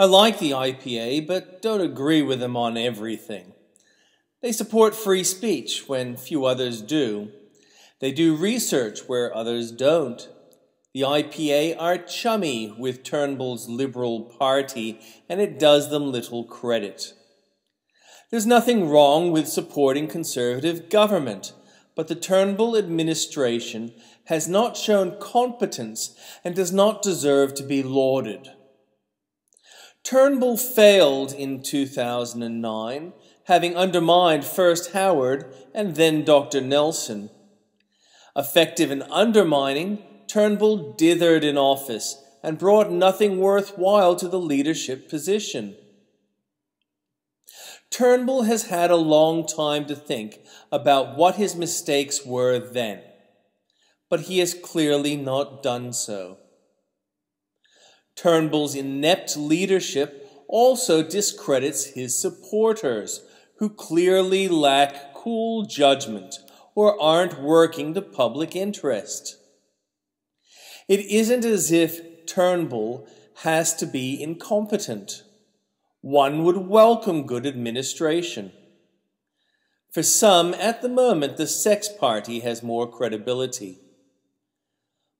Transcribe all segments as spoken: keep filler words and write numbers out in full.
I like the I P A, but don't agree with them on everything. They support free speech when few others do. They do research where others don't. The I P A are chummy with Turnbull's Liberal Party, and it does them little credit. There's nothing wrong with supporting Conservative government, but the Turnbull administration has not shown competence and does not deserve to be lauded. Turnbull failed in two thousand nine, having undermined first Howard and then Doctor Nelson. Effective in undermining, Turnbull dithered in office and brought nothing worthwhile to the leadership position. Turnbull has had a long time to think about what his mistakes were then, but he has clearly not done so. Turnbull's inept leadership also discredits his supporters, who clearly lack cool judgment or aren't working to public interest. It isn't as if Turnbull has to be incompetent. One would welcome good administration. For some, at the moment, the Sex Party has more credibility.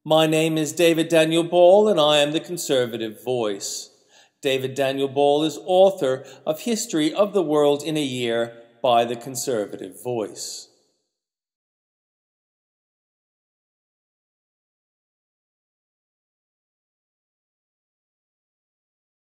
My name is David Daniel Ball, and I am the Conservative Voice. David Daniel Ball is author of History of the World in a Year by the Conservative Voice.